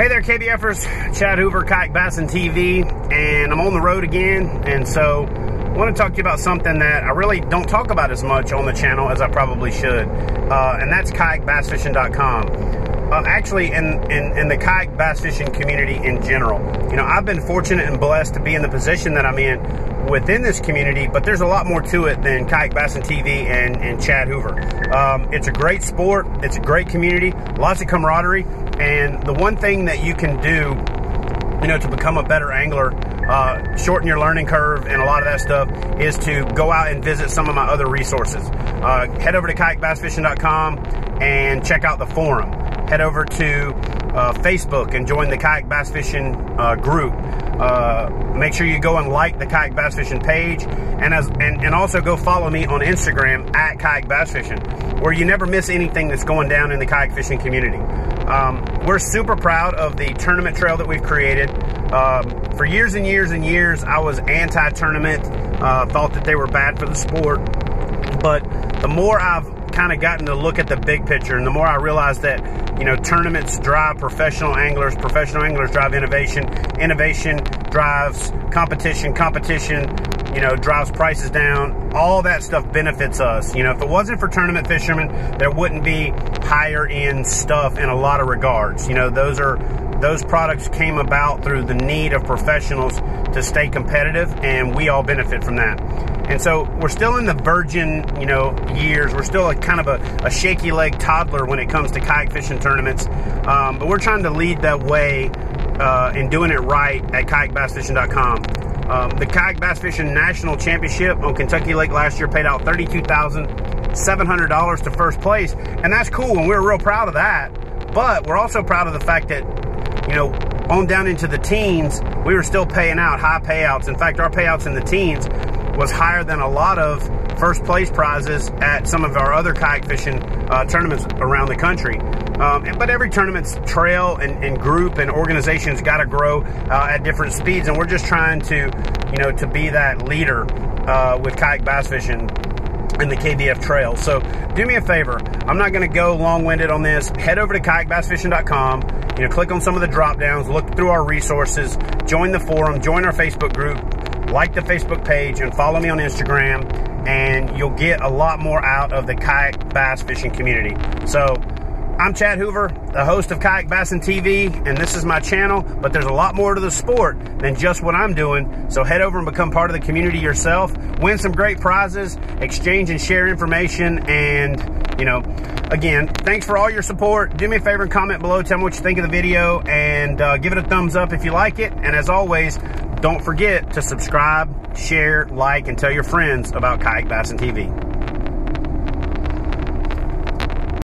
Hey there, KBFers, Chad Hoover, Kayak Bass and TV, and I'm on the road again, and so I want to talk to you about something that I really don't talk about as much on the channel as I probably should, and that's KayakBassFishing.com. Actually, in the kayak bass fishing community in general, you know, I've been fortunate and blessed to be in the position that I'm in within this community, but there's a lot more to it than Kayak Bass and TV and Chad Hoover. It's a great sport, it's a great community, lots of camaraderie. And the one thing that you can do, you know, to become a better angler, shorten your learning curve and a lot of that stuff, is to go out and visit some of my other resources. Head over to KayakBassFishing.com and check out the forum. Head over to Facebook and join the Kayak Bass Fishing group. Make sure you go and like the Kayak Bass Fishing page, and also go follow me on Instagram at Kayak Bass Fishing, where you never miss anything that's going down in the kayak fishing community. We're super proud of the tournament trail that we've created. For years and years and years, I was anti-tournament, thought that they were bad for the sport. But the more I've kind of gotten to look at the big picture, and the more I realized that, you know, tournaments drive professional anglers drive innovation, innovation drives competition, competition, you know, drives prices down. All that stuff benefits us. You know, if it wasn't for tournament fishermen, there wouldn't be higher end stuff in a lot of regards. You know, those products came about through the need of professionals to stay competitive, and we all benefit from that. And so we're still in the virgin, you know, years. We're still kind of a shaky leg toddler when it comes to kayak fishing tournaments. But we're trying to lead that way and doing it right at KayakBassFishing.com. The Kayak Bass Fishing National Championship on Kentucky Lake last year paid out $32,700 to first place, and that's cool, and we're real proud of that. But we're also proud of the fact that, you know, on down into the teens, we were still paying out high payouts. In fact, our payouts in the teens was higher than a lot of first place prizes at some of our other kayak fishing tournaments around the country. But every tournament's trail and group and organization's got to grow at different speeds, and we're just trying to, you know, to be that leader with kayak bass fishing and the KBF trail. So do me a favor. I'm not going to go long-winded on this. Head over to KayakBassFishing.com. You know, click on some of the drop downs, look through our resources, join the forum, join our Facebook group, like the Facebook page, and follow me on Instagram, and you'll get a lot more out of the kayak bass fishing community. So I'm Chad Hoover, the host of Kayak Bass and TV, and this is my channel, but there's a lot more to the sport than just what I'm doing, so head over and become part of the community yourself, win some great prizes, exchange and share information, and, you know, again, thanks for all your support. Do me a favor and comment below, tell me what you think of the video, and give it a thumbs up if you like it, and as always, don't forget to subscribe, share, like, and tell your friends about Kayak Bass and TV.